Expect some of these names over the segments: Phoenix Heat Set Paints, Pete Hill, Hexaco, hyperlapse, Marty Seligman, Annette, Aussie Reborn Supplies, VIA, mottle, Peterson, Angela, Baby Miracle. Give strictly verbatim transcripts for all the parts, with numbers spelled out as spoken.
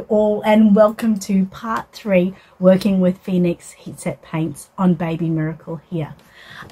Hello all and welcome to part three, working with Phoenix Heat Set Paints on Baby Miracle here.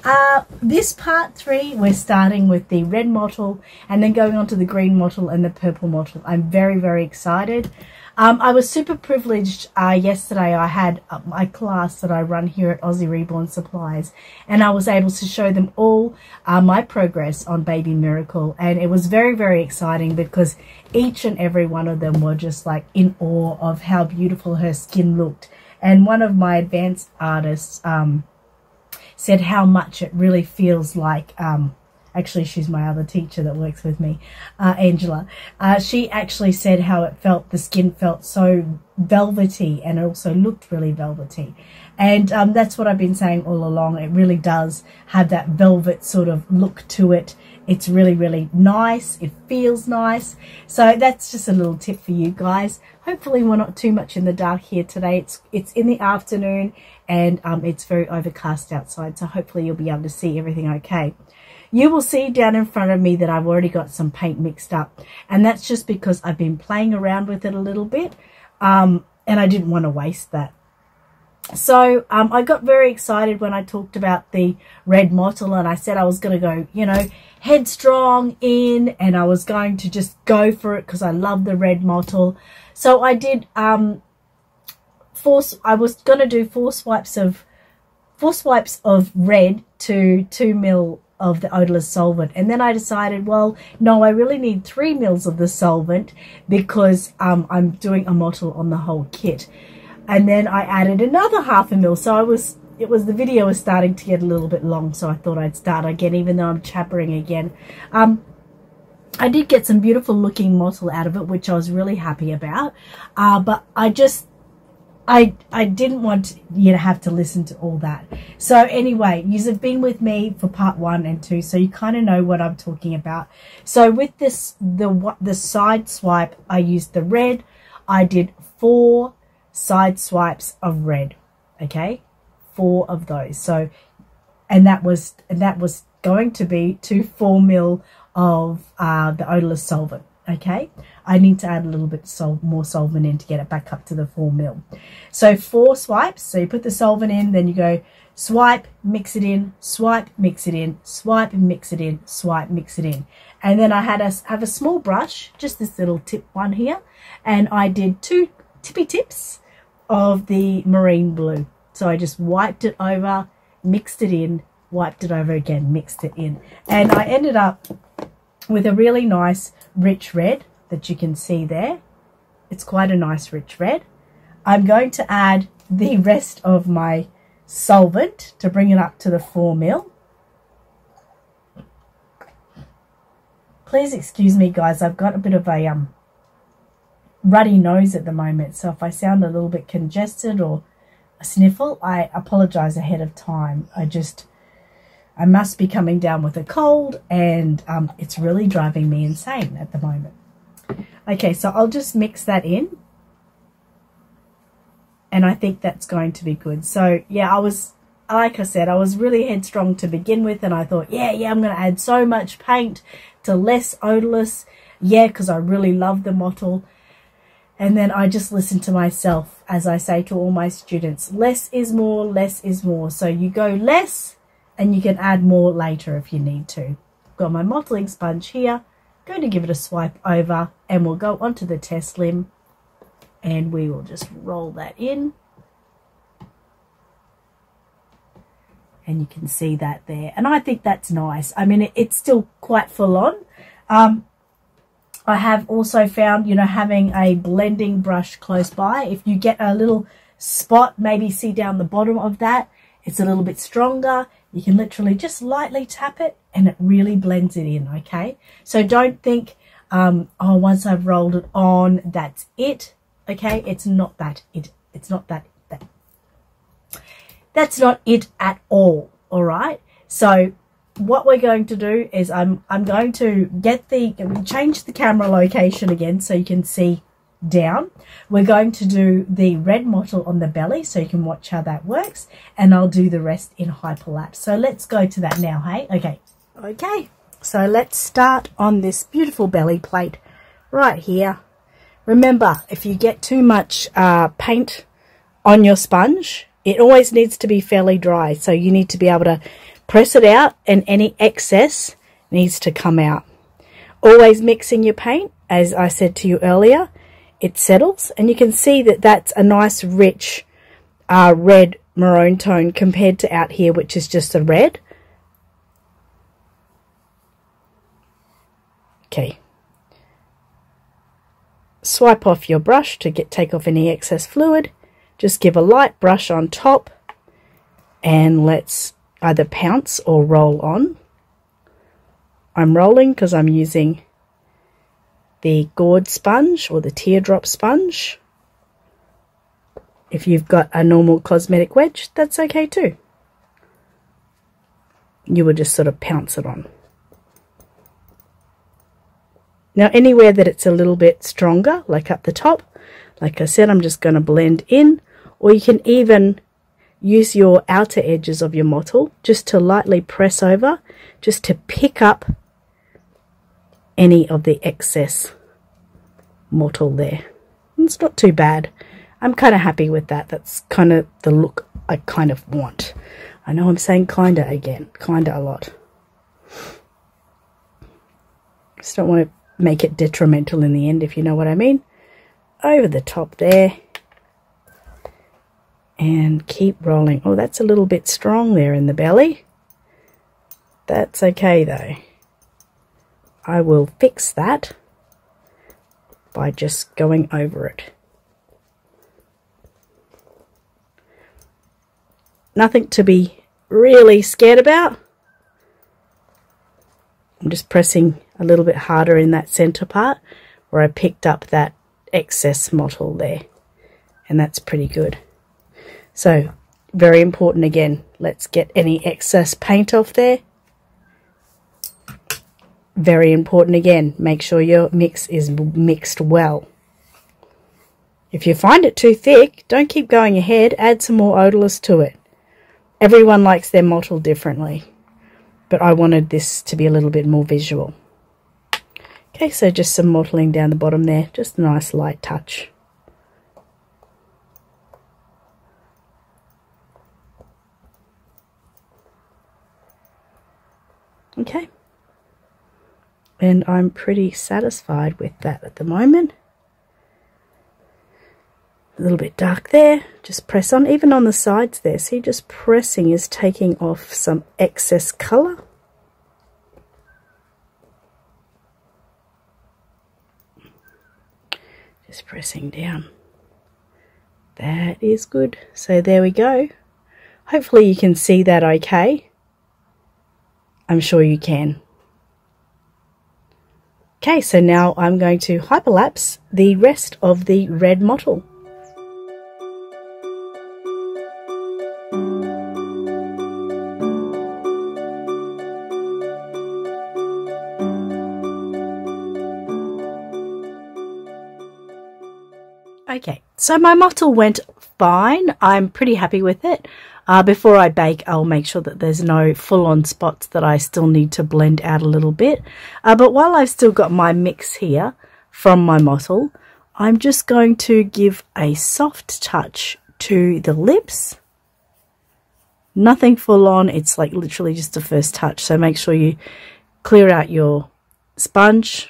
Uh, this part three, we're starting with the red mottle and then going on to the green mottle and the purple mottle. I'm very, very excited. Um, I was super privileged uh, yesterday. I had my class that I run here at Aussie Reborn Supplies and I was able to show them all uh, my progress on Baby Miracle, and it was very, very exciting because each and every one of them were just like in awe of how beautiful her skin looked. And one of my advanced artists um, said how much it really feels like, um, actually she's my other teacher that works with me, uh, Angela. Uh, she actually said how it felt, the skin felt so velvety and it also looked really velvety. And um, that's what I've been saying all along. It really does have that velvet sort of look to it. It's really, really nice. It feels nice. So that's just a little tip for you guys. Hopefully we're not too much in the dark here today. It's it's in the afternoon and um, it's very overcast outside. So hopefully you'll be able to see everything okay. You will see down in front of me that I've already got some paint mixed up. And that's just because I've been playing around with it a little bit. Um, and I didn't want to waste that. So um, I got very excited when I talked about the red mottle and I said I was going to go, you know, headstrong in, and I was going to just go for it because I love the red mottle. So I did um, four, I was going to do four swipes of four swipes of red to two mil of the odorless solvent, and then I decided, well, no, I really need three mils of the solvent because um, I'm doing a mottle on the whole kit. And then I added another half a mil. So I was, it was, the video was starting to get a little bit long. So I thought I'd start again, even though I'm chattering again. Um, I did get some beautiful looking mottle out of it, which I was really happy about. Uh, but I just, I, I didn't want you to have to listen to all that. So anyway, you've been with me for part one and two, so you kind of know what I'm talking about. So with this, the, the side swipe, I used the red. I did four side swipes of red, okay, four of those. So and that was and that was going to be to four mil of uh the odorless solvent. Okay, I need to add a little bit sol more solvent in to get it back up to the four mil. So four swipes, so you put the solvent in, then you go swipe, mix it in, swipe, mix it in, swipe, mix it in, swipe, mix it in. And then I had a have a small brush, just this little tip one here, and I did two tippy tips of the marine blue. So I just wiped it over, mixed it in, wiped it over again, mixed it in, and I ended up with a really nice rich red that you can see there. It's quite a nice rich red. I'm going to add the rest of my solvent to bring it up to the four mil. Please excuse me guys, I've got a bit of a um ruddy nose at the moment, so if I sound a little bit congested or a sniffle, I apologize ahead of time. I just I must be coming down with a cold, and um, it's really driving me insane at the moment. Okay, so I'll just mix that in, and I think that's going to be good. So yeah, I was, like I said, I was really headstrong to begin with, and I thought, yeah, yeah, I'm going to add so much paint to less odorless, yeah, because I really love the mottle. And then I just listen to myself, as I say to all my students, less is more, less is more. So you go less and you can add more later if you need to. Got my mottling sponge here, going to give it a swipe over, and we'll go onto the test limb and we will just roll that in. And you can see that there. And I think that's nice. I mean, it, it's still quite full on. Um, I have also found, you know, having a blending brush close by, if you get a little spot, maybe see down the bottom of that, it's a little bit stronger. You can literally just lightly tap it and it really blends it in, okay? So don't think, um, oh, once I've rolled it on, that's it, okay? It's not that. It, it's not that, that. That's not it at all, all right? So what we're going to do is I'm I'm going to get the change the camera location again so you can see down. We're going to do the red mottle on the belly so you can watch how that works, and I'll do the rest in hyperlapse. So let's go to that now, hey? Okay. Okay. So let's start on this beautiful belly plate right here. Remember, if you get too much uh, paint on your sponge, it always needs to be fairly dry, so you need to be able to press it out, and any excess needs to come out. Always mixing your paint, as I said to you earlier, it settles, and you can see that that's a nice rich uh, red maroon tone compared to out here, which is just a red. Okay, swipe off your brush to get take off any excess fluid. Just give a light brush on top and let's either pounce or roll on. I'm rolling because I'm using the gourd sponge or the teardrop sponge. If you've got a normal cosmetic wedge, that's okay too. You would just sort of pounce it on. Now anywhere that it's a little bit stronger, like up the top, like I said, I'm just going to blend in, or you can even use your outer edges of your mottle just to lightly press over, just to pick up any of the excess mottle there. It's not too bad. I'm kind of happy with that. That's kind of the look I kind of want. I know I'm saying kinda again, kinda a lot. Just don't want to make it detrimental in the end, if you know what I mean. Over the top there. And keep rolling. Oh, that's a little bit strong there in the belly. That's okay though. I will fix that by just going over it. Nothing to be really scared about. I'm just pressing a little bit harder in that center part where I picked up that excess mottle there, and that's pretty good. So very important again, let's get any excess paint off there. Very important again, make sure your mix is mixed well. If you find it too thick, don't keep going ahead, add some more odorless to it. Everyone likes their mottle differently, but I wanted this to be a little bit more visual. Okay, so just some mottling down the bottom there, just a nice light touch. Okay, and I'm pretty satisfied with that at the moment. A little bit dark there, just press on, even on the sides there, see, just pressing is taking off some excess colour. Just pressing down. That is good. So there we go. Hopefully you can see that okay. I'm sure you can. Okay, so now I'm going to hyperlapse the rest of the red mottle. Okay, so my mottle went fine. I'm pretty happy with it. Uh, before I bake, I'll make sure that there's no full-on spots that I still need to blend out a little bit. Uh, but while I've still got my mix here from my mottle, I'm just going to give a soft touch to the lips. Nothing full-on. It's like literally just the first touch. So make sure you clear out your sponge.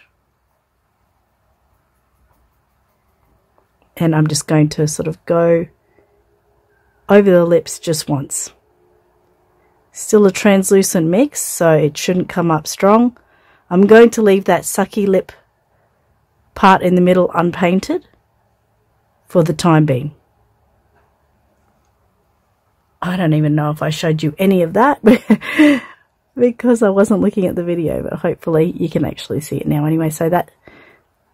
And I'm just going to sort of go over the lips just once. Still a translucent mix, so it shouldn't come up strong. I'm going to leave that sucky lip part in the middle unpainted for the time being. I don't even know if I showed you any of that because I wasn't looking at the video, but hopefully you can actually see it now anyway. So that,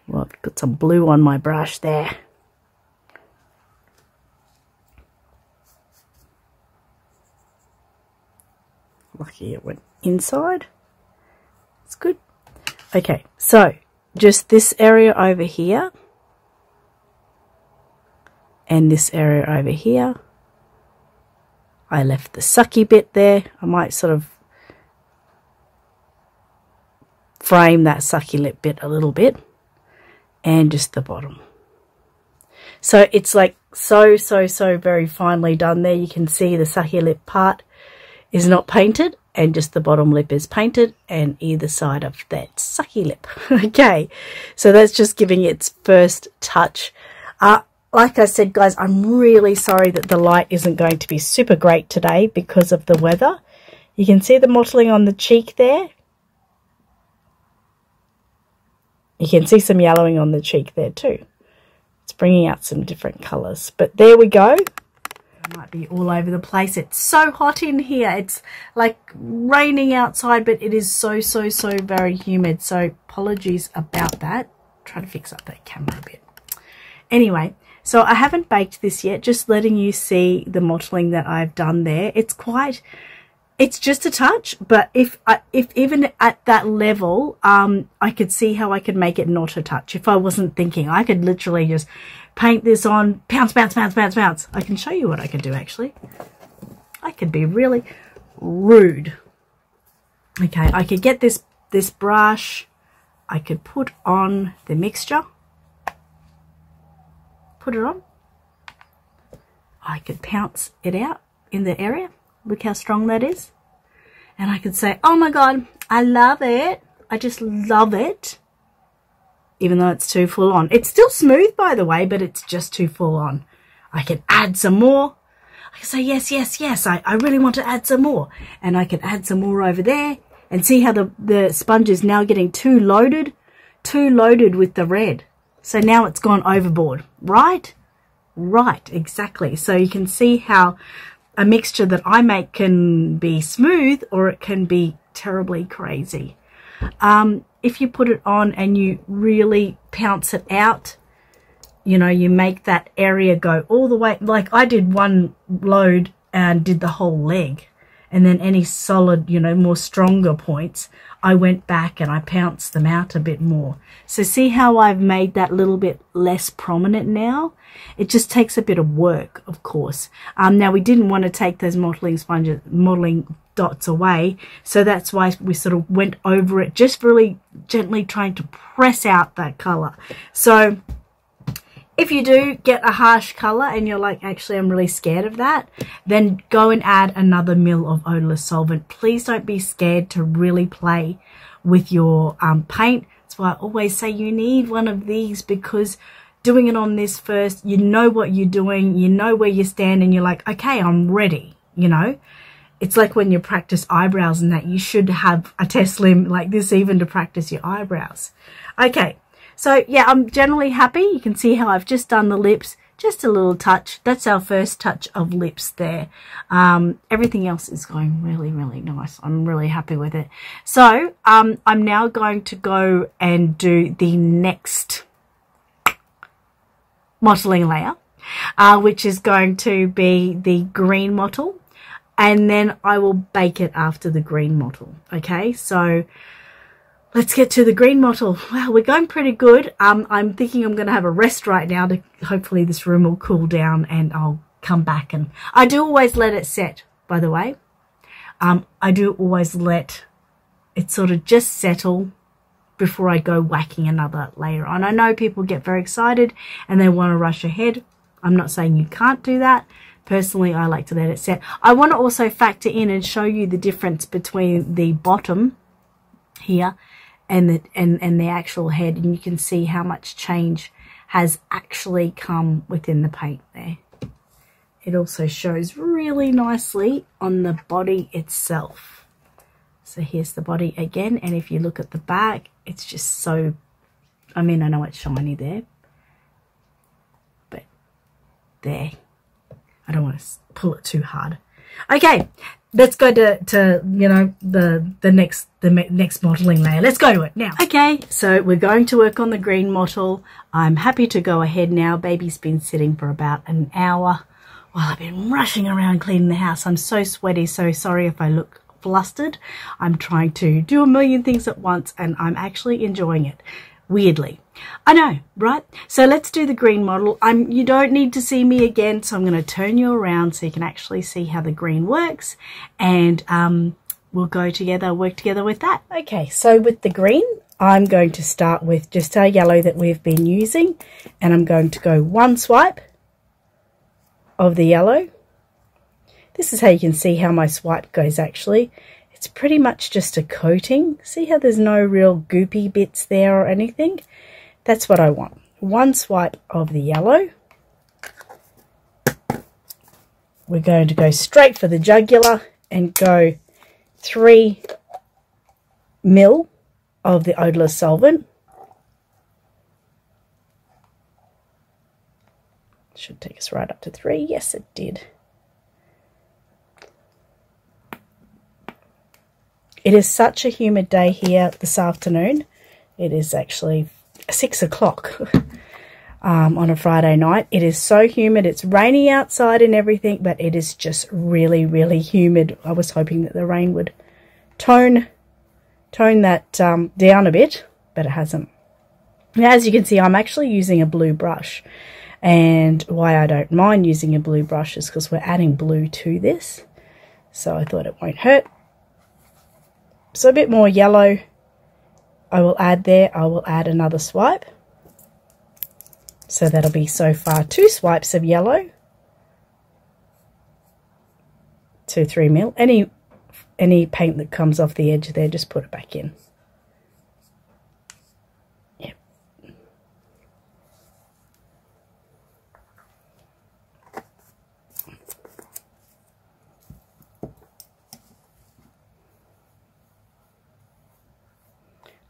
well, I've got some blue on my brush there. Lucky it went inside. It's good. Okay, so just this area over here and this area over here. I left the sucky bit there. I might sort of frame that sucky lip bit a little bit, and just the bottom. So it's like so, so, so very finely done there. You can see the sake lip part is not painted and just the bottom lip is painted and either side of that sake lip. Okay, so that's just giving its first touch. Uh, like I said, guys, I'm really sorry that the light isn't going to be super great today because of the weather. You can see the mottling on the cheek there. You can see some yellowing on the cheek there too. It's bringing out some different colours. But there we go. It might be all over the place. It's so hot in here. It's like raining outside, but it is so, so, so very humid. So apologies about that. Try to fix up that camera a bit. Anyway, so I haven't baked this yet. Just letting you see the mottling that I've done there. It's quite... It's just a touch, but if I, if even at that level, um, I could see how I could make it not a touch. If I wasn't thinking, I could literally just paint this on, pounce, bounce, bounce, bounce, bounce. I can show you what I can do, actually. I could be really rude. Okay, I could get this, this brush. I could put on the mixture. Put it on. I could pounce it out in the area. Look how strong that is. And I could say, oh my God, I love it. I just love it. Even though it's too full on. It's still smooth, by the way, but it's just too full on. I could add some more. I could say, yes, yes, yes. I, I really want to add some more. And I could add some more over there. And see how the, the sponge is now getting too loaded, too loaded with the red. So now it's gone overboard, right? Right, exactly. So you can see how a mixture that I make can be smooth or it can be terribly crazy. Um, if you put it on and you really pounce it out, you know, you make that area go all the way. Like I did one load and did the whole leg. And then any solid, you know, more stronger points, I went back and I pounced them out a bit more. So see how I've made that little bit less prominent now? It just takes a bit of work, of course. Um, now, we didn't want to take those mottling sponges, mottling dots away. So that's why we sort of went over it, just really gently trying to press out that colour. So if you do get a harsh colour and you're like, actually, I'm really scared of that, then go and add another mil of odourless solvent. Please don't be scared to really play with your um, paint. That's why I always say you need one of these, because doing it on this first, you know what you're doing, you know where you stand, and you're like, okay, I'm ready, you know. It's like when you practice eyebrows and that, you should have a test limb like this even to practice your eyebrows. Okay. So, yeah, I'm generally happy. You can see how I've just done the lips, just a little touch. That's our first touch of lips there. Um, everything else is going really, really nice. I'm really happy with it. So, um, I'm now going to go and do the next mottling layer, uh, which is going to be the green mottle. And then I will bake it after the green mottle, okay? So let's get to the green mottle. Wow, we're going pretty good. Um, I'm thinking I'm going to have a rest right now to hopefully this room will cool down and I'll come back. And I do always let it set, by the way. Um, I do always let it sort of just settle before I go whacking another layer on. I know people get very excited and they want to rush ahead. I'm not saying you can't do that. Personally, I like to let it set. I want to also factor in and show you the difference between the bottom here and the and and the actual head, and you can see how much change has actually come within the paint there. It also shows really nicely on the body itself. So here's the body again, and if you look at the back, it's just so, I mean, I know it's shiny there, but there, I don't want to pull it too hard. Okay, let's go to, to you know, the the next the next mottling layer. Let's go to it now. Okay, so we're going to work on the green mottle. I'm happy to go ahead now. Baby's been sitting for about an hour while I've been rushing around cleaning the house. I'm so sweaty, so sorry if I look flustered. I'm trying to do a million things at once, and I'm actually enjoying it. Weirdly. I know, right? So let's do the green mottle. I'm, you don't need to see me again, so I'm going to turn you around so you can actually see how the green works, and um, we'll go together, work together with that. Okay, so with the green, I'm going to start with just our yellow that we've been using, and I'm going to go one swipe of the yellow. This is how you can see how my swipe goes actually. It's pretty much just a coating. See how there's no real goopy bits there or anything? That's what I want. One swipe of the yellow. We're going to go straight for the jugular and go three mil of the odorless solvent. Should take us right up to three. Yes, it did. It is such a humid day here this afternoon. It is actually six o'clock um, on a Friday night. It is so humid. It's rainy outside and everything, but it is just really, really humid. I was hoping that the rain would tone tone that um, down a bit, but it hasn't. Now, as you can see, I'm actually using a blue brush, and why I don't mind using a blue brush is because we're adding blue to this, so I thought it won't hurt. So a bit more yellow I will add there. I will add another swipe, so that'll be so far two swipes of yellow to three mil. Any Any paint that comes off the edge there, just put it back in. Yep. A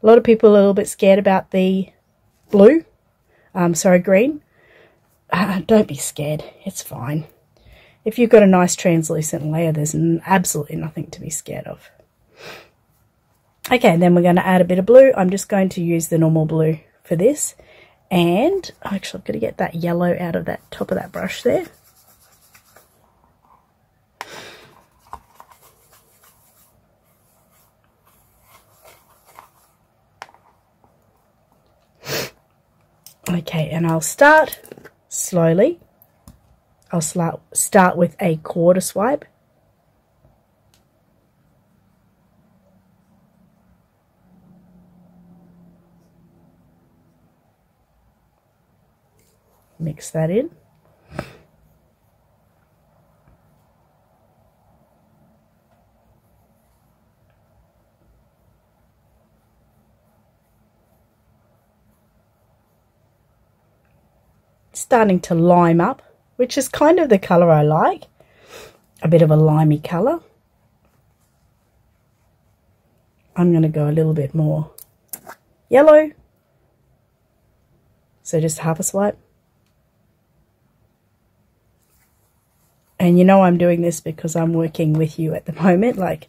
lot of people are a little bit scared about the blue, um, sorry, green. Uh, don't be scared, it's fine. If you've got a nice translucent layer, there's absolutely nothing to be scared of. Okay, and then we're going to add a bit of blue. I'm just going to use the normal blue for this. And actually, I'm going to get that yellow out of that top of that brush there. Okay, and I'll start slowly. I'll start with a quarter swipe. Mix that in. Starting to lime up, which is kind of the colour I like, a bit of a limey colour. I'm going to go a little bit more yellow, so just half a swipe. And you know I'm doing this because I'm working with you at the moment, like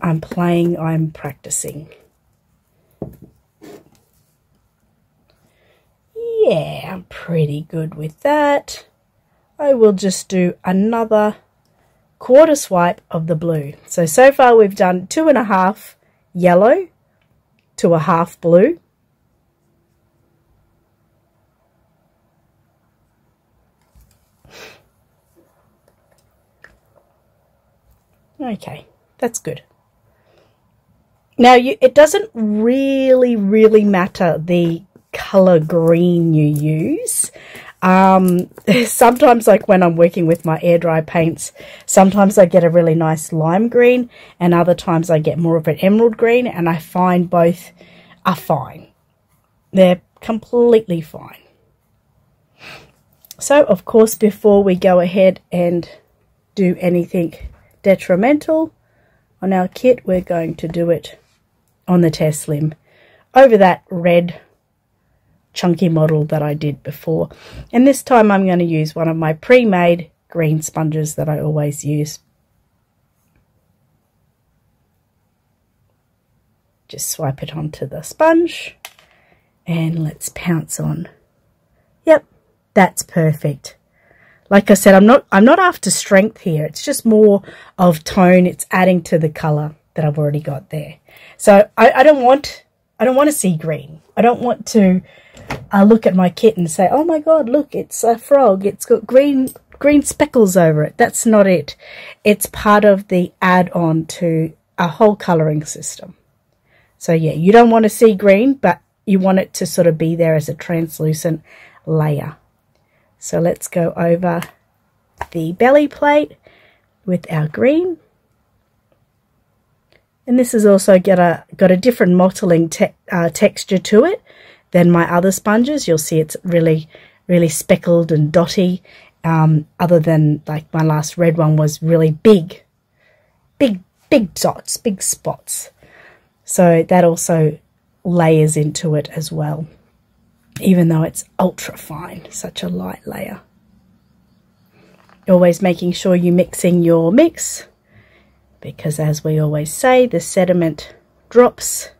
I'm playing, I'm practising. Yeah, I'm pretty good with that. I will just do another quarter swipe of the blue. So, so far we've done two and a half yellow to a half blue. Okay, that's good. Now, you, it doesn't really, really matter the color green you use. Um, sometimes, like when I'm working with my air dry paints, sometimes I get a really nice lime green and other times I get more of an emerald green, and I find both are fine. They're completely fine. So of course, before we go ahead and do anything detrimental on our kit, we're going to do it on the test limb over that red chunky model that I did before, and this time I'm going to use one of my pre-made green sponges that I always use. Just swipe it onto the sponge and let's pounce on. Yep, that's perfect. Like I said, I'm not I'm not after strength here, it's just more of tone. It's adding to the color that I've already got there. So I, I don't want I don't want to see green. I don't want to uh, look at my kit and say, oh my God, look, it's a frog. It's got green green speckles over it. That's not it. It's part of the add-on to a whole colouring system. So yeah, you don't want to see green, but you want it to sort of be there as a translucent layer. So let's go over the belly plate with our green. And this has also got a, got a different mottling te uh, texture to it than my other sponges. You'll see it's really, really speckled and dotty, um, other than like my last red one was really big, big, big dots, big spots. So that also layers into it as well, even though it's ultra fine, such a light layer. Always making sure you're mixing your mix, because as we always say, the sediment drops.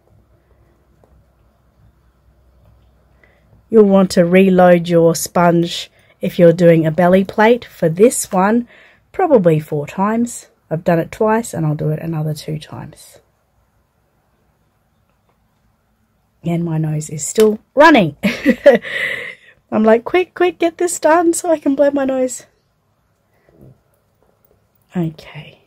You'll want to reload your sponge if you're doing a belly plate. For this one, probably four times. I've done it twice and I'll do it another two times. And my nose is still running. I'm like, quick, quick, get this done so I can blow my nose. Okay.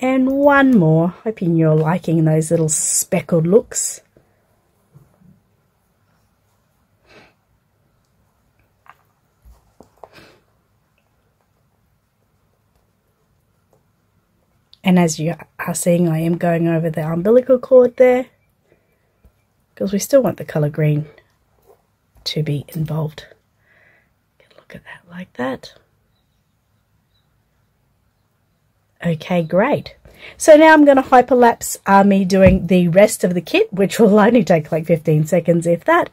And one more. Hoping you're liking those little speckled looks. And as you are seeing, I am going over the umbilical cord there, because we still want the colour green to be involved. Look at that, like that. Okay, great. So now I'm going to hyperlapse uh, me doing the rest of the kit, which will only take like fifteen seconds if that.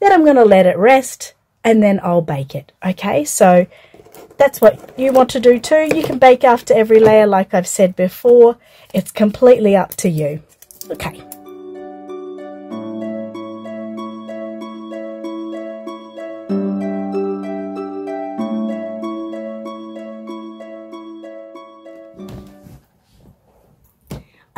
Then I'm going to let it rest and then I'll bake it. Okay, so that's what you want to do too. You can bake after every layer like I've said before. It's completely up to you. Okay.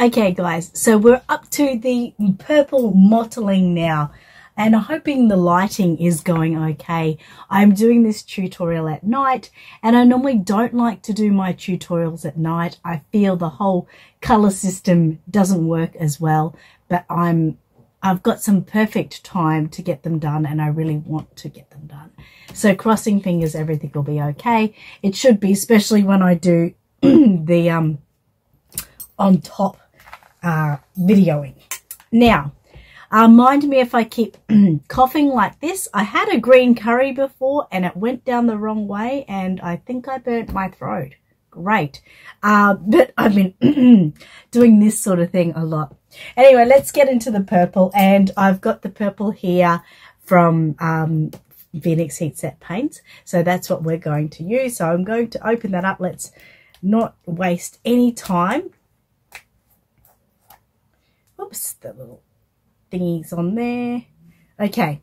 Okay guys, so we're up to the purple mottling now, and I'm hoping the lighting is going okay. I'm doing this tutorial at night, and I normally don't like to do my tutorials at night. I feel the whole colour system doesn't work as well, but I'm, I've got some perfect time to get them done, and I really want to get them done. So crossing fingers everything will be okay. It should be, especially when I do the um on top Uh, videoing. Now, uh, mind me if I keep coughing like this. I had a green curry before and it went down the wrong way and I think I burnt my throat. Great. Uh, but I've been doing this sort of thing a lot. Anyway, let's get into the purple, and I've got the purple here from um, Phoenix Heat Set Paints. So that's what we're going to use. So I'm going to open that up. Let's not waste any time. Oops, the little thingies on there. Okay,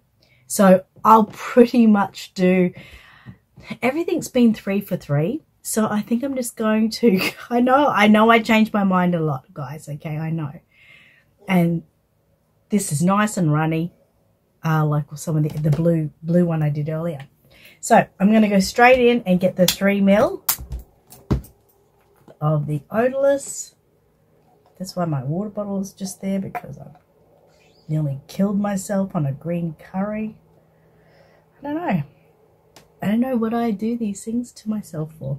so I'll pretty much do, everything's been three for three. So I think I'm just going to, I know, I know I change my mind a lot, guys. Okay, I know. And this is nice and runny, uh, like some of the, the blue, blue one I did earlier. So I'm going to go straight in and get the three mil of the odorless. That's why my water bottle is just there, because I nearly killed myself on a green curry. I don't know. I don't know what I do these things to myself for.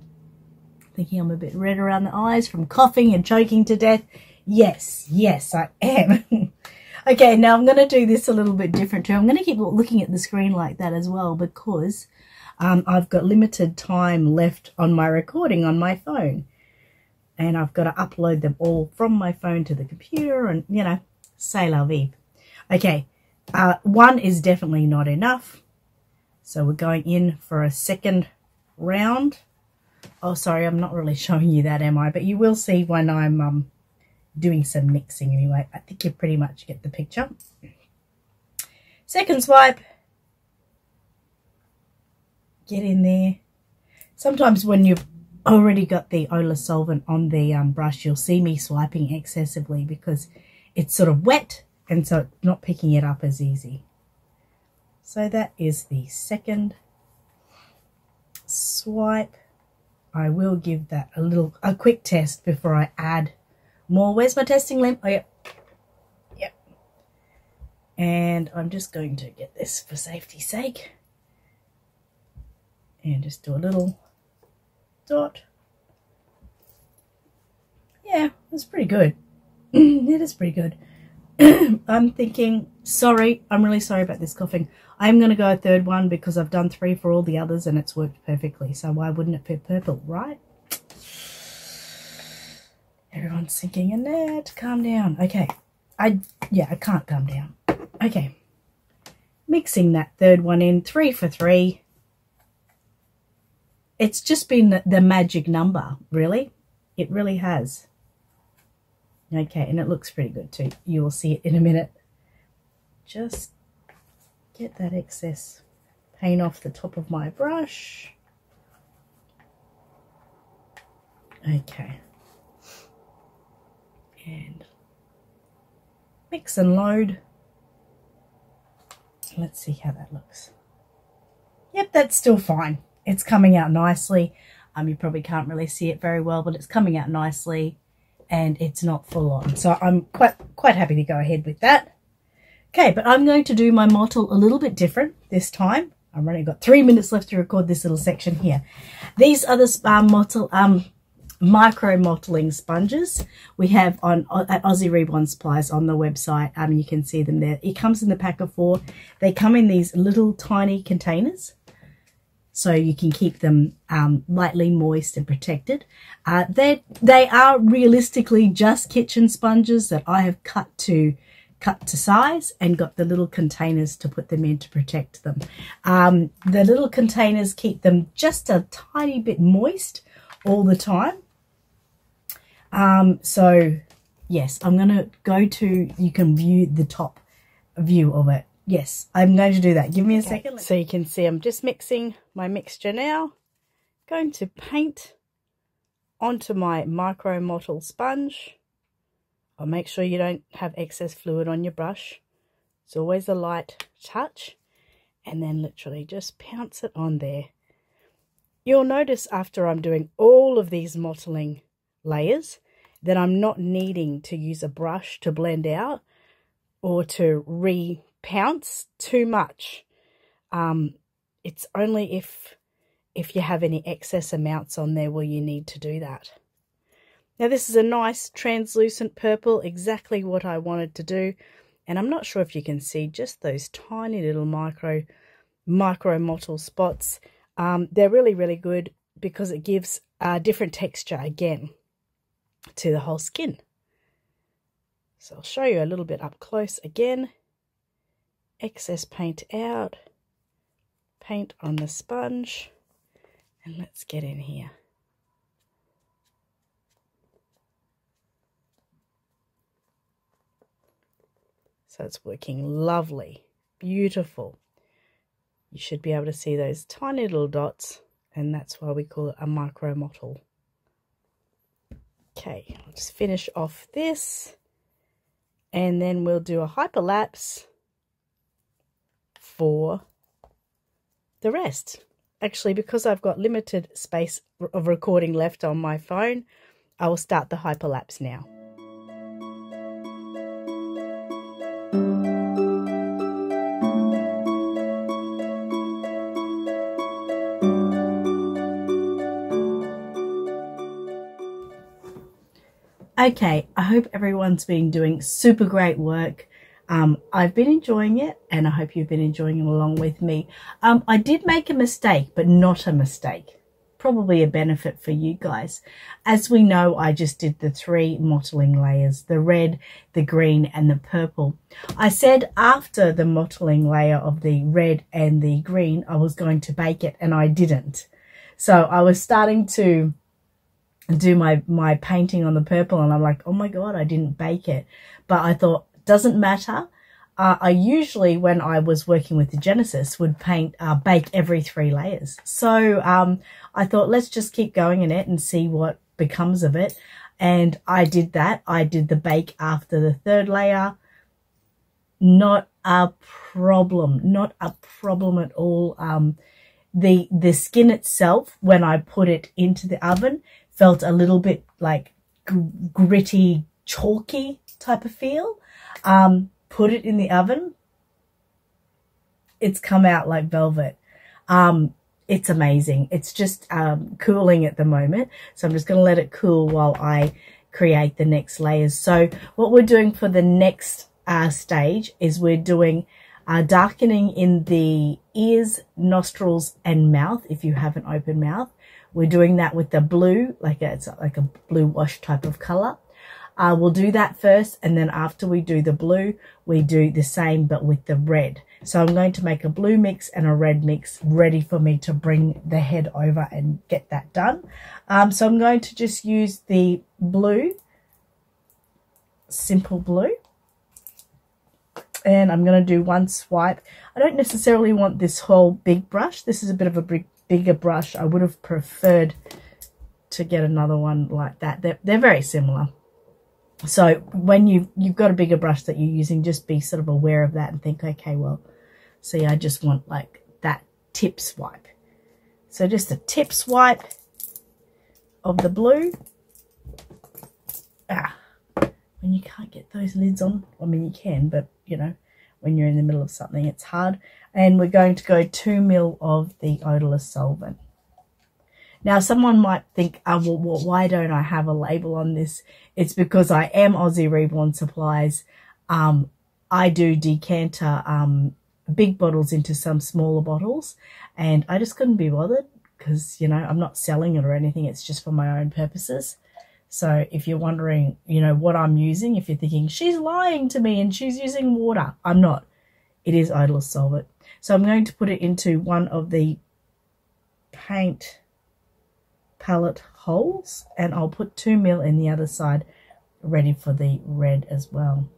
Thinking I'm a bit red around the eyes from coughing and choking to death. Yes, yes, I am. Okay, now I'm going to do this a little bit different too. I'm going to keep looking at the screen like that as well, because um, I've got limited time left on my recording on my phone. And I've got to upload them all from my phone to the computer, and, you know, c'est la vie. Okay, uh, one is definitely not enough. So we're going in for a second round. Oh, sorry, I'm not really showing you that, am I? But you will see when I'm um, doing some mixing anyway. I think you pretty much get the picture. Second swipe. Get in there. Sometimes when you've already got the odorless solvent on the um, brush, you'll see me swiping excessively because it's sort of wet and so it's not picking it up as easy. So that is the second swipe. I will give that a little a quick test before I add more. Where's my testing lamp? Oh yeah, And I'm just going to get this for safety's sake and just do a little dot. Yeah, that's pretty good. It is pretty good. I'm thinking, sorry, I'm really sorry about this coughing. I'm going to go a third one because I've done three for all the others and it's worked perfectly. So why wouldn't it fit purple, right? Everyone's thinking, Annette, calm down. Okay. I, yeah, I can't calm down. Okay. Mixing that third one in, three for three. It's just been the, the magic number, really. It really has. Okay, and it looks pretty good too. You will see it in a minute. Just get that excess paint off the top of my brush. Okay. And mix and load. Let's see how that looks. Yep, that's still fine. It's coming out nicely. Um, you probably can't really see it very well, but it's coming out nicely and it's not full on. So I'm quite quite happy to go ahead with that. Okay, but I'm going to do my mottle a little bit different this time. I've only got three minutes left to record this little section here. These are the um, mottle, um, micro mottling sponges we have on at Aussie Reborn Supplies on the website. Um, you can see them there. It comes in the pack of four. They come in these little tiny containers, so you can keep them um, lightly moist and protected. Uh, they they are realistically just kitchen sponges that I have cut to cut to size and got the little containers to put them in to protect them. Um, the little containers keep them just a tiny bit moist all the time. Um, so yes, I'm going to go to, you can view the top view of it. Yes, I'm going to do that. Give me a second. So you can see I'm just mixing my mixture now. Going to paint onto my micro mottle sponge. I'll make sure you don't have excess fluid on your brush. It's always a light touch. And then literally just pounce it on there. You'll notice after I'm doing all of these mottling layers that I'm not needing to use a brush to blend out or to re-pounce too much. Um, it's only if if you have any excess amounts on there will you need to do that. Now this is a nice translucent purple, exactly what I wanted to do, and I'm not sure if you can see just those tiny little micro micro mottle spots. Um, they're really really good because it gives a different texture again to the whole skin. So I'll show you a little bit up close again. Excess paint out, paint on the sponge, and let's get in here. So it's working lovely, beautiful. You should be able to see those tiny little dots, and that's why we call it a micro mottle. Okay, I'll just finish off this and then we'll do a hyperlapse for the rest. Actually, because I've got limited space of recording left on my phone, I will start the hyperlapse now. Okay, I hope everyone's been doing super great work. Um, I've been enjoying it and I hope you've been enjoying it along with me. Um, I did make a mistake, but not a mistake. Probably a benefit for you guys. As we know, I just did the three mottling layers, the red, the green and the purple. I said after the mottling layer of the red and the green, I was going to bake it and I didn't. So I was starting to do my my painting on the purple and I'm like, oh my god, I didn't bake it. But I thought, doesn't matter. uh, I usually, when I was working with the Genesis, would paint uh, bake every three layers. So um I thought, let's just keep going in it and see what becomes of it. And I did that. I did the bake after the third layer. Not a problem, not a problem at all. um the the skin itself, when I put it into the oven, felt a little bit like gritty, chalky type of feel. Um, put it in the oven, it's come out like velvet. Um, it's amazing. It's just um, cooling at the moment. So I'm just going to let it cool while I create the next layers. So what we're doing for the next uh, stage is we're doing uh, darkening in the ears, nostrils and mouth. If you have an open mouth, we're doing that with the blue, like a, it's like a blue wash type of color. Uh, we'll do that first, and then after we do the blue, we do the same but with the red. So I'm going to make a blue mix and a red mix ready for me to bring the head over and get that done. Um, so I'm going to just use the blue, simple blue, and I'm going to do one swipe. I don't necessarily want this whole big brush. This is a bit of a big, bigger brush. I would have preferred to get another one like that. They're, they're very similar. So when you've, you've got a bigger brush that you're using, just be sort of aware of that and think, okay, well, see, I just want like that tip swipe. So just a tip swipe of the blue. Ah, when you can't get those lids on, I mean, you can, but, you know, when you're in the middle of something, it's hard. And we're going to go two mil of the odorless solvent. Now, someone might think, oh, well, well, why don't I have a label on this? It's because I am Aussie Reborn Supplies. Um, I do decanter um, big bottles into some smaller bottles, and I just couldn't be bothered because, you know, I'm not selling it or anything. It's just for my own purposes. So if you're wondering, you know, what I'm using, if you're thinking, she's lying to me and she's using water, I'm not. It is odorless solvent. So I'm going to put it into one of the paint palette holes, and I'll put two mil in the other side ready for the red as well.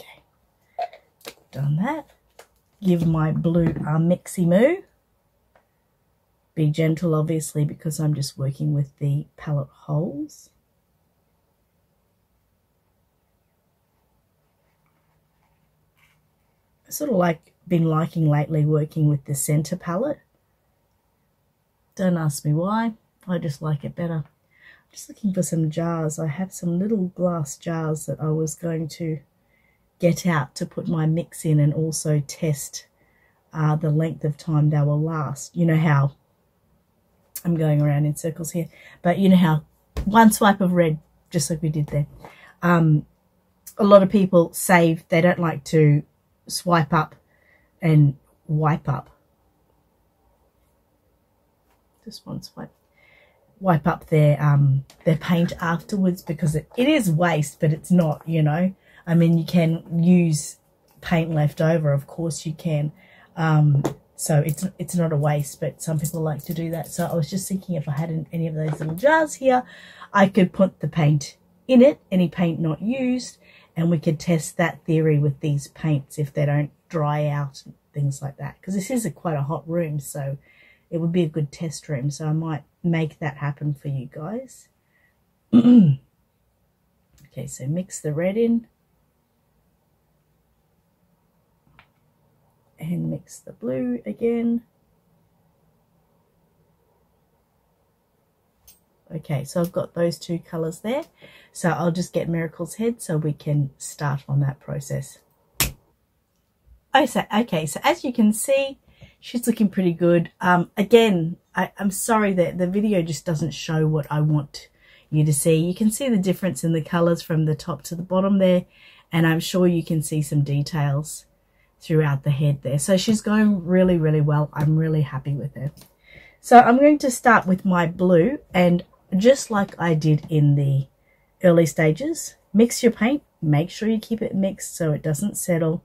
Okay, done that. Give my blue a mixy moo. Be gentle, obviously, because I'm just working with the palette holes. I've sort of like been liking lately working with the center palette. Don't ask me why, I just like it better. I'm just looking for some jars. I have some little glass jars that I was going to get out to put my mix in and also test uh, the length of time they will last. You know how I'm going around in circles here, but you know how one swipe of red, just like we did there. Um, a lot of people save, they don't like to swipe up and wipe up. Just one swipe. Wipe up their um, their paint afterwards because it, it is waste, but it's not, you know. I mean, you can use paint left over, of course you can. Um, So it's it's not a waste, but some people like to do that. So I was just thinking if I had any of those little jars here, I could put the paint in it, any paint not used, and we could test that theory with these paints if they don't dry out and things like that. Because this is a, quite a hot room, so it would be a good test room. So I might make that happen for you guys. Okay, so mix the red in. And mix the blue again. Okay, so I've got those two colors there. So I'll just get Miracle's head so we can start on that process. Oh, so, okay, so as you can see, she's looking pretty good. Um, again, I, I'm sorry that the video just doesn't show what I want you to see. You can see the difference in the colors from the top to the bottom there, and I'm sure you can see some details throughout the head there. So she's going really, really well. I'm really happy with her. So I'm going to start with my blue, and just like I did in the early stages, mix your paint, make sure you keep it mixed so it doesn't settle.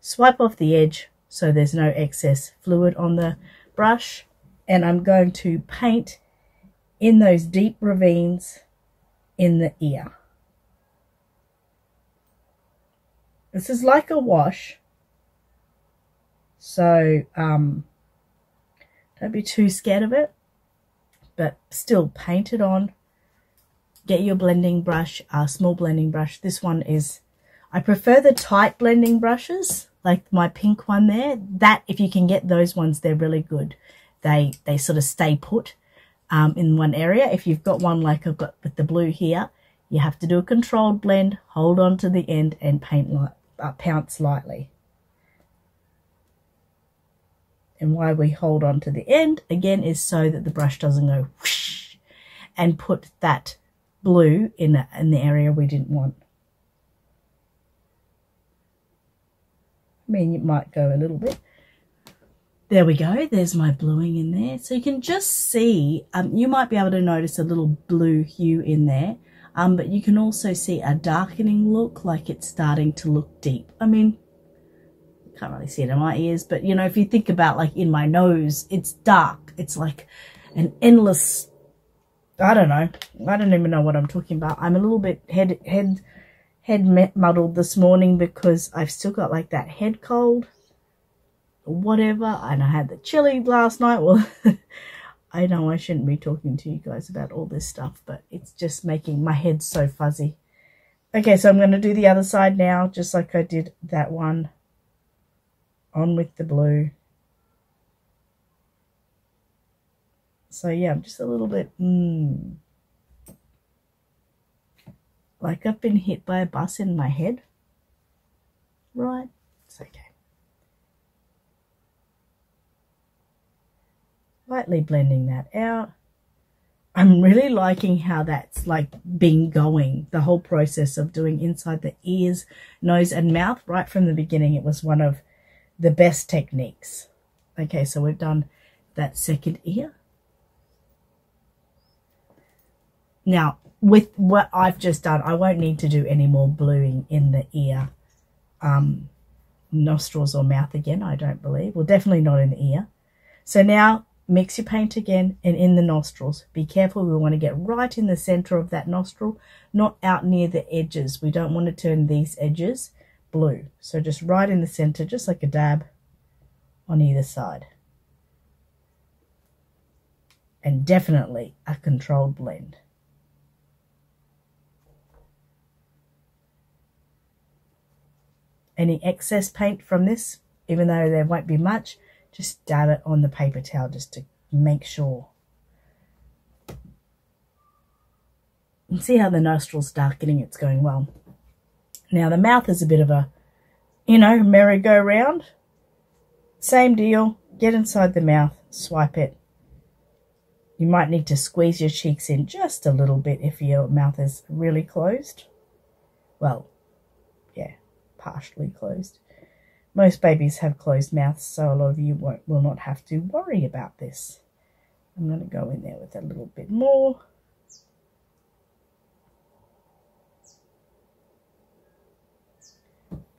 Swipe off the edge so there's no excess fluid on the brush, and I'm going to paint in those deep ravines in the ear. This is like a wash, so um, don't be too scared of it, but still paint it on. Get your blending brush, a uh, small blending brush. This one is, I prefer the tight blending brushes like my pink one there, that if you can get those ones, they're really good. They they sort of stay put um, in one area. If you've got one like I've got with the blue here, you have to do a controlled blend, hold on to the end and paint light, uh, pounce lightly. And why we hold on to the end, again, is so that the brush doesn't go whoosh and put that blue in the, in the area we didn't want. I mean, it might go a little bit. There we go. There's my bluing in there. So you can just see, um, you might be able to notice a little blue hue in there, um, but you can also see a darkening look, like it's starting to look deep. I mean, can't really see it in my ears, but you know, if you think about like in my nose, it's dark. It's like an endless, I don't know. I don't even know what I'm talking about. I'm a little bit head, head, head muddled this morning because I've still got like that head cold or whatever. And I had the chili last night. Well, I know I shouldn't be talking to you guys about all this stuff, but it's just making my head so fuzzy. Okay, so I'm going to do the other side now, just like I did that one. On with the blue. So yeah, I'm just a little bit mm, like I've been hit by a bus in my head. Right, it's okay. Lightly blending that out. I'm really liking how that's like been going, the whole process of doing inside the ears, nose and mouth right from the beginning. It was one of the best techniques. Okay, so we've done that second ear. Now, with what I've just done, I won't need to do any more bluing in the ear, um, nostrils or mouth again, I don't believe. Well, definitely not in the ear. So now mix your paint again and in the nostrils. Be careful, we want to get right in the center of that nostril, not out near the edges. We don't want to turn these edges blue, so just right in the center, just like a dab on either side, and definitely a controlled blend. Any excess paint from this, even though there won't be much, just dab it on the paper towel just to make sure. And see how the nostrils darkening, it's going well. Now the mouth is a bit of a, you know, merry-go-round. Same deal, get inside the mouth, swipe it. You might need to squeeze your cheeks in just a little bit if your mouth is really closed. Well, yeah, partially closed. Most babies have closed mouths, so a lot of you won't, will not have to worry about this. I'm going to go in there with a little bit more.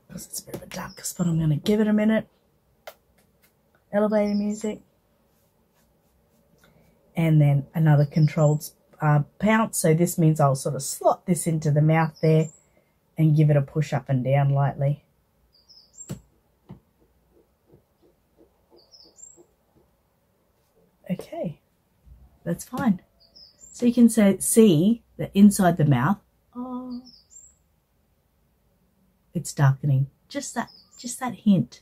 Because it's a bit of a darker spot, I'm going to give it a minute. Elevator music. And then another controlled uh, pounce. So this means I'll sort of slot this into the mouth there and give it a push up and down lightly. Okay, that's fine. So you can say, see that inside the mouth. Oh. It's darkening, just that just that hint,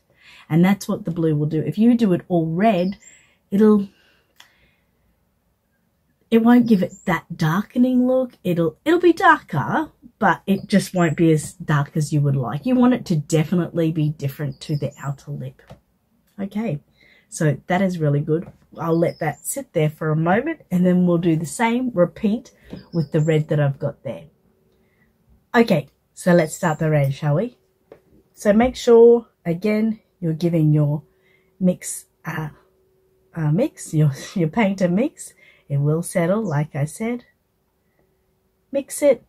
and that's what the blue will do. If you do it all red, it'll it won't give it that darkening look. It'll it'll be darker, but it just won't be as dark as you would like. You want it to definitely be different to the outer lip. Okay, so that is really good. I'll let that sit there for a moment, and then we'll do the same repeat with the red that I've got there. Okay, so let's start the red, shall we? So make sure, again, you're giving your mix, uh, uh, mix your, your paint a mix. It will settle, like I said. Mix it.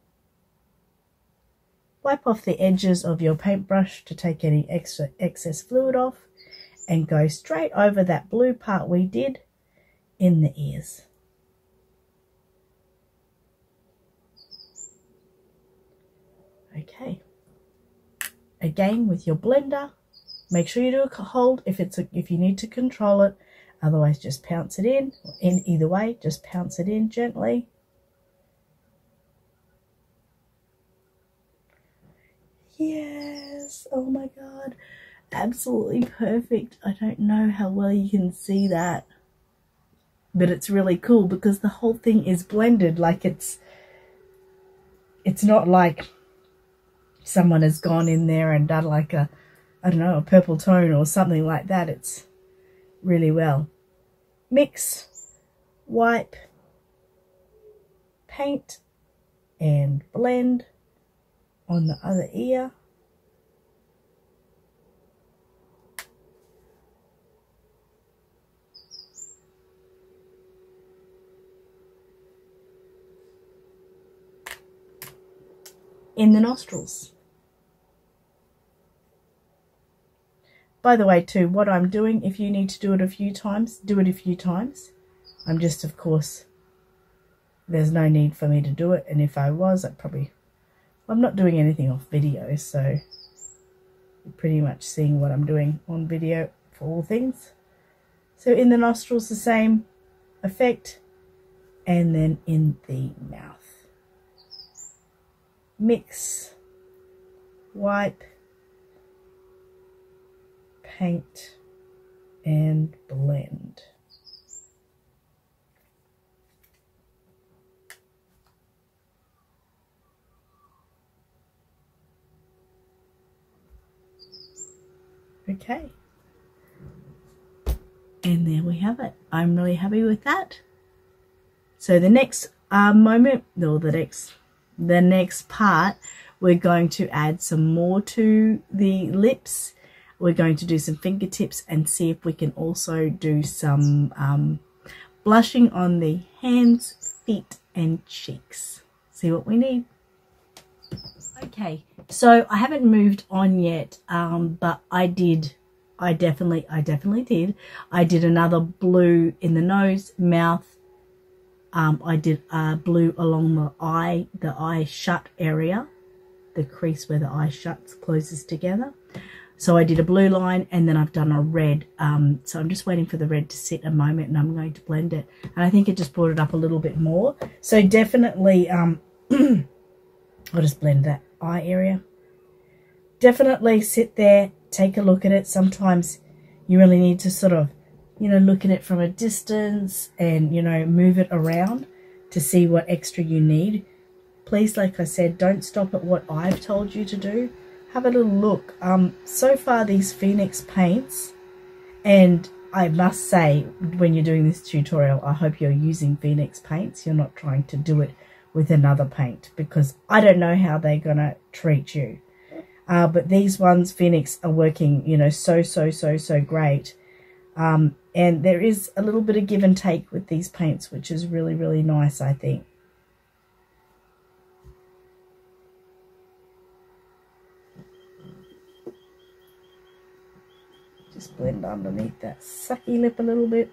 Wipe off the edges of your paintbrush to take any extra excess fluid off, and go straight over that blue part we did in the ears. Okay, again with your blender, make sure you do a hold if it's a, if you need to control it, otherwise just pounce it in, in either way, just pounce it in gently. Yes, oh my god. absolutely perfect. I don't know how well you can see that, but it's really cool because the whole thing is blended. Like it's it's not like someone has gone in there and done like a, I don't know, a purple tone or something like that. It's really well. Mix, wipe, paint and blend on the other ear. In the nostrils. By the way too, what I'm doing, if you need to do it a few times, do it a few times. I'm just, of course, there's no need for me to do it, and if I was, I'd probably, I'm not doing anything off video, so you're pretty much seeing what I'm doing on video for all things. So in the nostrils the same effect, and then in the mouth. Mix, wipe, paint, and blend. Okay. And there we have it. I'm really happy with that. So the next uh, moment, or the next... the next part, we're going to add some more to the lips. We're going to do some fingertips and see if we can also do some um, blushing on the hands, feet and cheeks. See what we need. Okay, so I haven't moved on yet, um, but I did, I definitely, I definitely did. I did another blue in the nose, mouth. Um, I did uh, blue along the eye, the eye shut area, the crease where the eye shuts, closes together. So I did a blue line and then I've done a red. Um, so I'm just waiting for the red to sit a moment and I'm going to blend it. And I think it just brought it up a little bit more. So definitely, um, I'll just blend that eye area. Definitely sit there, take a look at it. Sometimes you really need to sort of, you know, look at it from a distance and, you know, move it around to see what extra you need. Please, like I said, don't stop at what I've told you to do. Have a little look. Um, so far, these Phoenix paints, and I must say, when you're doing this tutorial, I hope you're using Phoenix paints. You're not trying to do it with another paint because I don't know how they're going to treat you. Uh, but these ones, Phoenix, are working, you know, so, so, so, so great. Um, and there is a little bit of give and take with these paints, which is really, really nice, I think. Just blend underneath that sucky lip a little bit.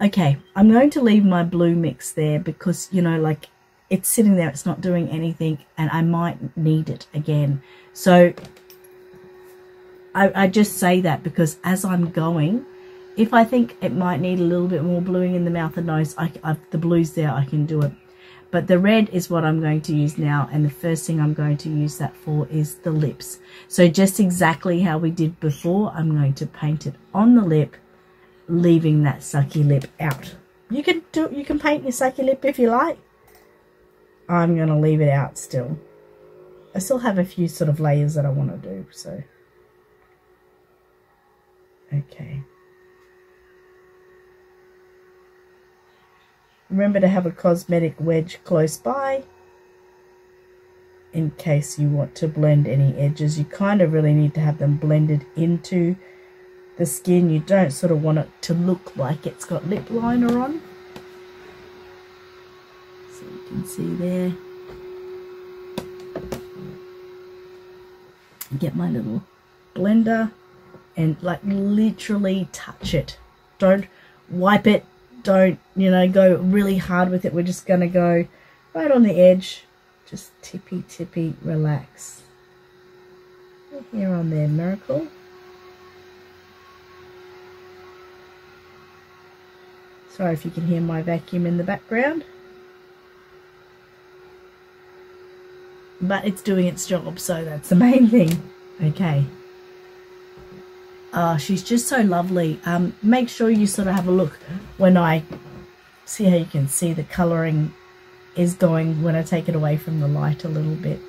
Okay, I'm going to leave my blue mix there because, you know, like, it's sitting there, it's not doing anything, and I might need it again. So... I, I just say that because as I'm going, if I think it might need a little bit more bluing in the mouth and nose, I, I, the blue's there, I can do it. But the red is what I'm going to use now, and the first thing I'm going to use that for is the lips. So just exactly how we did before, I'm going to paint it on the lip, leaving that sucky lip out. You can do, you can paint your sucky lip if you like. I'm going to leave it out still. I still have a few sort of layers that I want to do, so... Okay. Remember to have a cosmetic wedge close by in case you want to blend any edges. You kind of really need to have them blended into the skin. You don't sort of want it to look like it's got lip liner on. So you can see there. Get my little blender. And like literally touch it. Don't wipe it. Don't, you know, go really hard with it. We're just going to go right on the edge. Just tippy, tippy, relax. Here on there, Miracle. Sorry if you can hear my vacuum in the background. but it's doing its job, so that's the main thing. Okay. Oh, she's just so lovely. Um, make sure you sort of have a look when I see how you can see the colouring is going when I take it away from the light a little bit,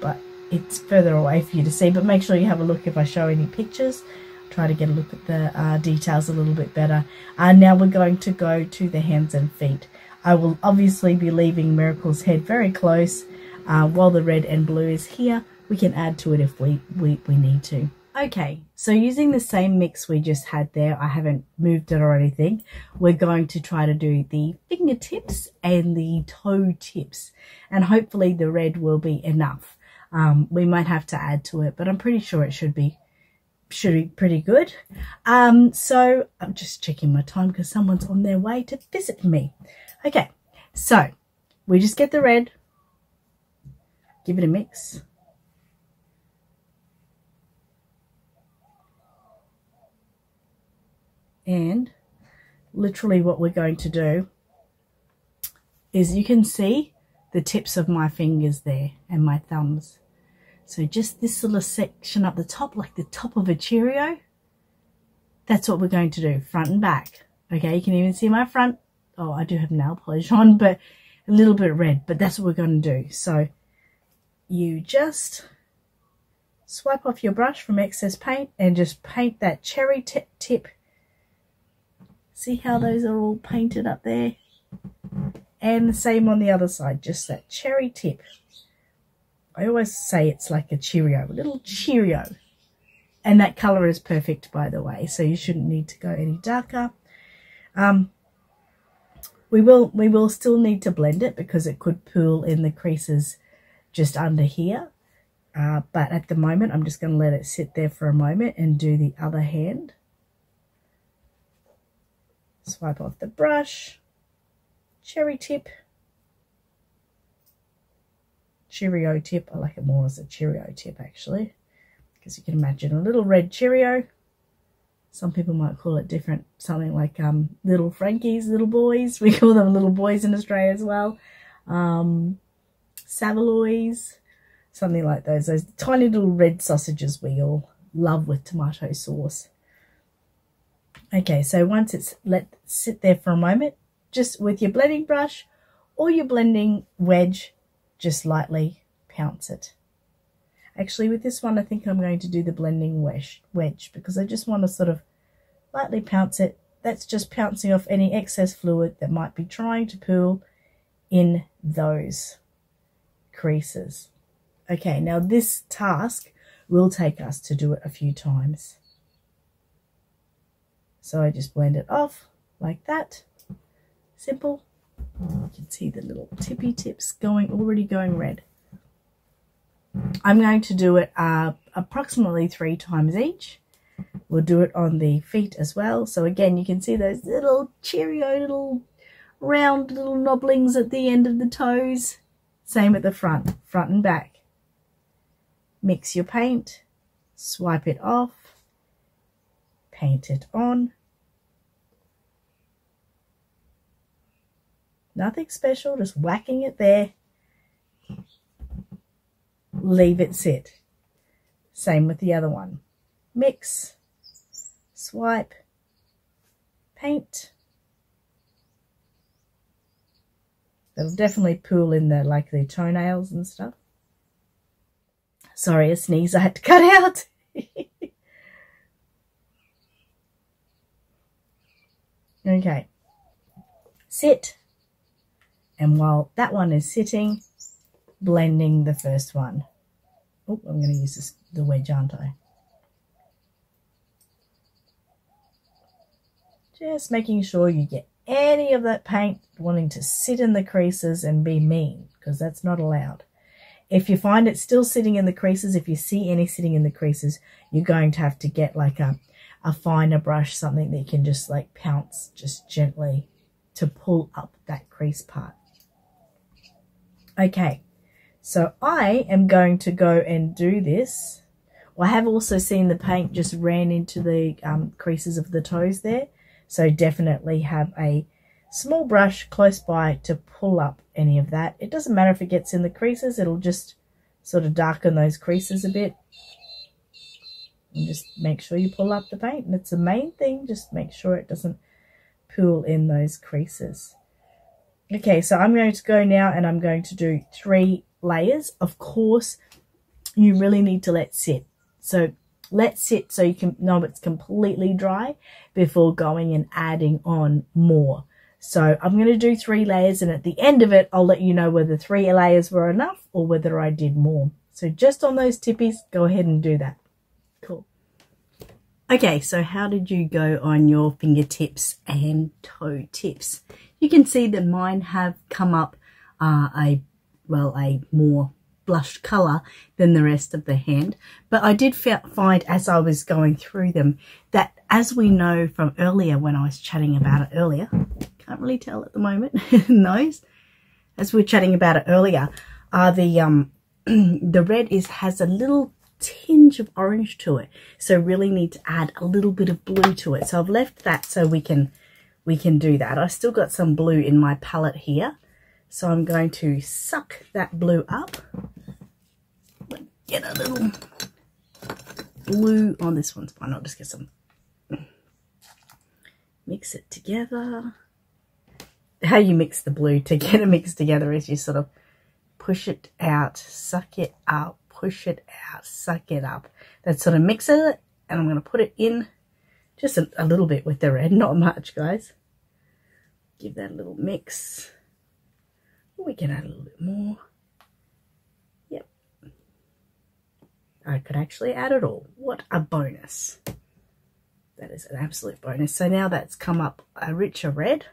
but it's further away for you to see. But make sure you have a look if I show any pictures. Try to get a look at the uh, details a little bit better. And uh, now we're going to go to the hands and feet. I will obviously be leaving Miracle's head very close. Uh, while the red and blue is here, we can add to it if we, we, we need to. Okay, so using the same mix we just had there, I haven't moved it or anything, we're going to try to do the fingertips and the toe tips. And hopefully the red will be enough. Um, we might have to add to it, but I'm pretty sure it should be should be pretty good. Um, so I'm just checking my time because someone's on their way to visit me. Okay, so we just get the red, give it a mix. And literally what we're going to do is you can see the tips of my fingers there and my thumbs. So just this little section up the top, like the top of a Cheerio, that's what we're going to do, front and back. Okay, you can even see my front. Oh, I do have nail polish on, but a little bit red, but that's what we're going to do. So you just swipe off your brush from excess paint and just paint that cherry tip tip. See how those are all painted up there? And the same on the other side, just that cherry tip. I always say it's like a Cheerio, a little Cheerio. And that colour is perfect, by the way, so you shouldn't need to go any darker. Um, we will, we will still need to blend it because it could pool in the creases just under here. Uh, but at the moment, I'm just going to let it sit there for a moment and do the other hand. Swipe off the brush, cherry tip, Cheerio tip. I like it more as a Cheerio tip actually, because you can imagine a little red Cheerio. Some people might call it different, something like um, little Frankies, little boys. We call them little boys in Australia as well. Um, Savaloys, something like those. Those tiny little red sausages we all love with tomato sauce. Okay, so once it's let sit there for a moment, just with your blending brush or your blending wedge, just lightly pounce it. Actually, with this one, I think I'm going to do the blending wedge, wedge because I just want to sort of lightly pounce it. That's just pouncing off any excess fluid that might be trying to pool in those creases. Okay, now this task will take us to do it a few times. So I just blend it off like that, simple. You can see the little tippy tips going, already going red. I'm going to do it uh, approximately three times each. We'll do it on the feet as well. So again, you can see those little Cheerio, little round little knoblings at the end of the toes. Same at the front, front and back. Mix your paint, swipe it off. Paint it on. Nothing special, just whacking it there. Leave it sit. Same with the other one. Mix, swipe, paint. That'll definitely pool in the like the toenails and stuff. Sorry, a sneeze I had to cut out. Okay, sit, and while that one is sitting, blending the first one. Oh, I'm going to use this, the wedge, aren't I? Just making sure you get any of that paint wanting to sit in the creases and be mean, because that's not allowed. If you find it still sitting in the creases, if you see any sitting in the creases, you're going to have to get like a a finer brush, something that you can just like pounce just gently to pull up that crease part. Okay, so I am going to go and do this. Well, I have also seen the paint just ran into the um, creases of the toes there, so definitely have a small brush close by to pull up any of that. It doesn't matter if it gets in the creases, it'll just sort of darken those creases a bit. And just make sure you pull up the paint. And it's the main thing, just make sure it doesn't pull in those creases. Okay, so I'm going to go now and I'm going to do three layers. Of course, you really need to let sit. So let sit so you can know it's completely dry before going and adding on more. So I'm going to do three layers, and at the end of it, I'll let you know whether three layers were enough or whether I did more. So just on those tippies, go ahead and do that. Cool. Okay, so how did you go on your fingertips and toe tips? You can see that mine have come up uh, a, well, a more blushed color than the rest of the hand, but I did find as I was going through them that, as we know from earlier when I was chatting about it earlier, can't really tell at the moment nose as we were chatting about it earlier, are uh, the um the red is has a little tinge of orange to it, so really need to add a little bit of blue to it. So I've left that so we can we can do that. I've still got some blue in my palette here, so I'm going to suck that blue up. Get a little blue on this one. Why not just get some, mix it together. How you mix the blue to get it mixed together is you sort of push it out, suck it up, push it out, suck it up. That sort of mixes it, and I'm going to put it in just a, a little bit with the red, not much, guys. Give that a little mix. We can add a little bit more. Yep. I could actually add it all. What a bonus. That is an absolute bonus. So now that's come up a richer red.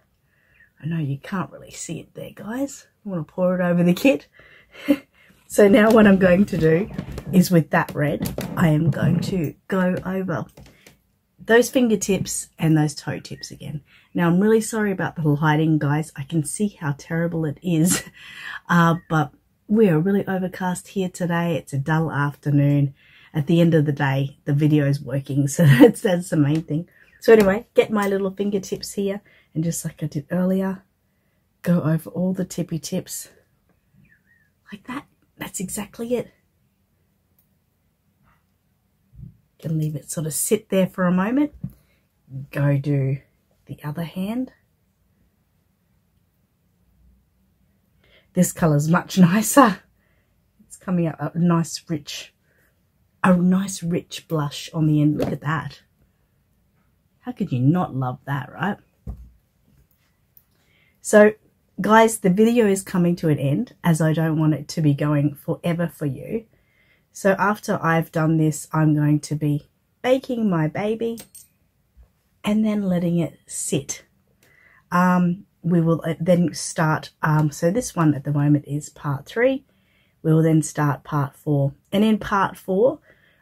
I know you can't really see it there, guys. I want to pour it over the kit. So now what I'm going to do is with that red, I am going to go over those fingertips and those toe tips again. Now, I'm really sorry about the lighting, guys. I can see how terrible it is, uh, but we are really overcast here today. It's a dull afternoon. At the end of the day, the video is working, so that's, that's the main thing. So anyway, get my little fingertips here, and just like I did earlier, go over all the tippy tips like that. That's exactly it. Can leave it sort of sit there for a moment. Go do the other hand. This colour's much nicer. It's coming up a nice rich, a nice rich blush on the end. Look at that. How could you not love that, right? So guys, the video is coming to an end, as I don't want it to be going forever for you. So after I've done this, I'm going to be baking my baby and then letting it sit. Um, we will then start, um, so this one at the moment is part three. We will then start part four. And in part four,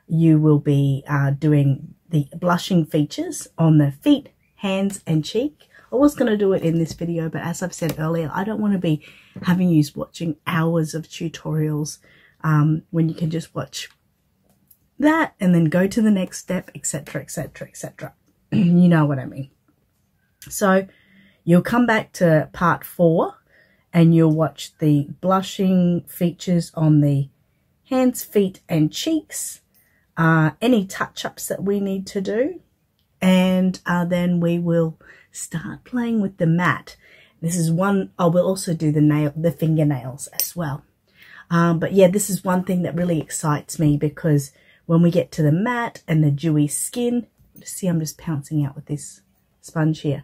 you will be uh, doing the blushing features on the feet, hands and cheek. I was going to do it in this video, but as I've said earlier, I don't want to be having you watching hours of tutorials Um, when you can just watch that and then go to the next step, et cetera, et cetera, et cetera. You know what I mean. So you'll come back to part four and you'll watch the blushing features on the hands, feet, and cheeks, uh, any touch-ups that we need to do, and uh, then we will start playing with the mat. This is one. I will also do the nail, the fingernails as well. Um, but yeah, this is one thing that really excites me, because when we get to the mat and the dewy skin, see, I'm just pouncing out with this sponge here.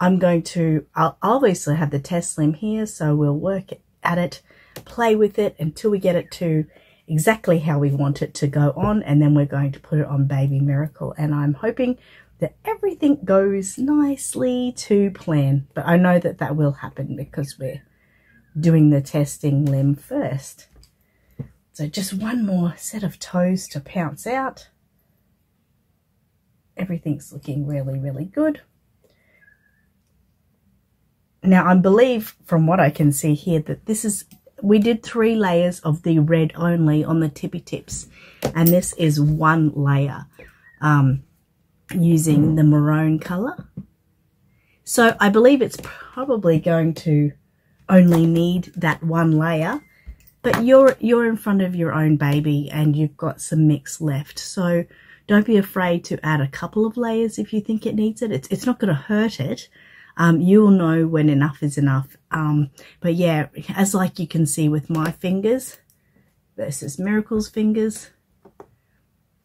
I'm going to, I'll obviously have the test slim here, so we'll work at it, play with it until we get it to exactly how we want it to go on, and then we're going to put it on Baby Miracle. And I'm hoping that everything goes nicely to plan, but I know that that will happen because we're doing the testing limb first. So just one more set of toes to pounce out. Everything's looking really, really good. Now I believe from what I can see here that this is, we did three layers of the red only on the tippy tips, and this is one layer um, using the maroon color. So I believe it's probably going to only need that one layer, But you're you're in front of your own baby and you've got some mix left. So don't be afraid to add a couple of layers if you think it needs it. It's, it's not going to hurt it. Um, you'll know when enough is enough. Um, but yeah, as like you can see with my fingers versus Miracle's fingers,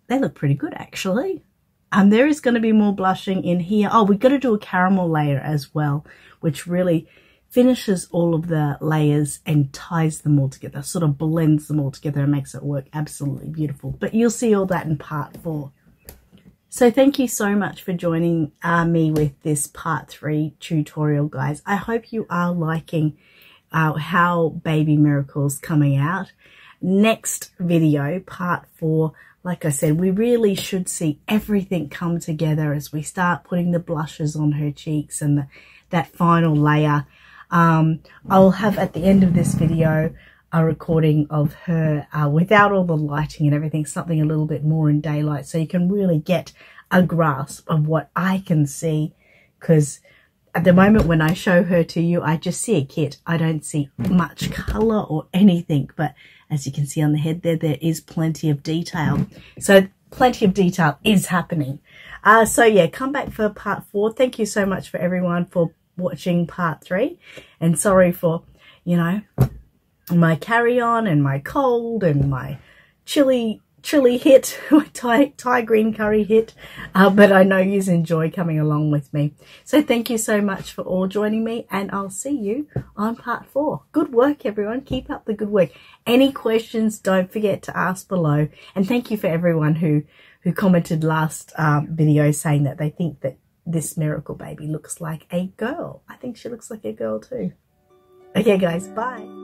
they look pretty good actually. Um, there is going to be more blushing in here. Oh, we've got to do a caramel layer as well, which really finishes all of the layers and ties them all together, sort of blends them all together and makes it work absolutely beautiful. But you'll see all that in part four. So thank you so much for joining uh, me with this part three tutorial, guys. I hope you are liking uh, how Baby Miracle's coming out. Next video, part four, like I said, we really should see everything come together as we start putting the blushes on her cheeks and the, that final layer. Um, I'll have at the end of this video a recording of her uh, without all the lighting and everything, something a little bit more in daylight, so you can really get a grasp of what I can see, because at the moment when I show her to you, I just see a kit. I don't see much colour or anything, but as you can see on the head there, there is plenty of detail. So plenty of detail is happening. Uh, so yeah, come back for part four. Thank you so much for everyone for watching part three, and sorry for, you know, my carry-on and my cold and my chili chili hit, my Thai, Thai green curry hit, uh, but I know you enjoy coming along with me. So thank you so much for all joining me, and I'll see you on part four. Good work, everyone. Keep up the good work. Any questions, don't forget to ask below, and thank you for everyone who who commented last um, video saying that they think that this Miracle baby looks like a girl. I think she looks like a girl too. Okay guys, bye.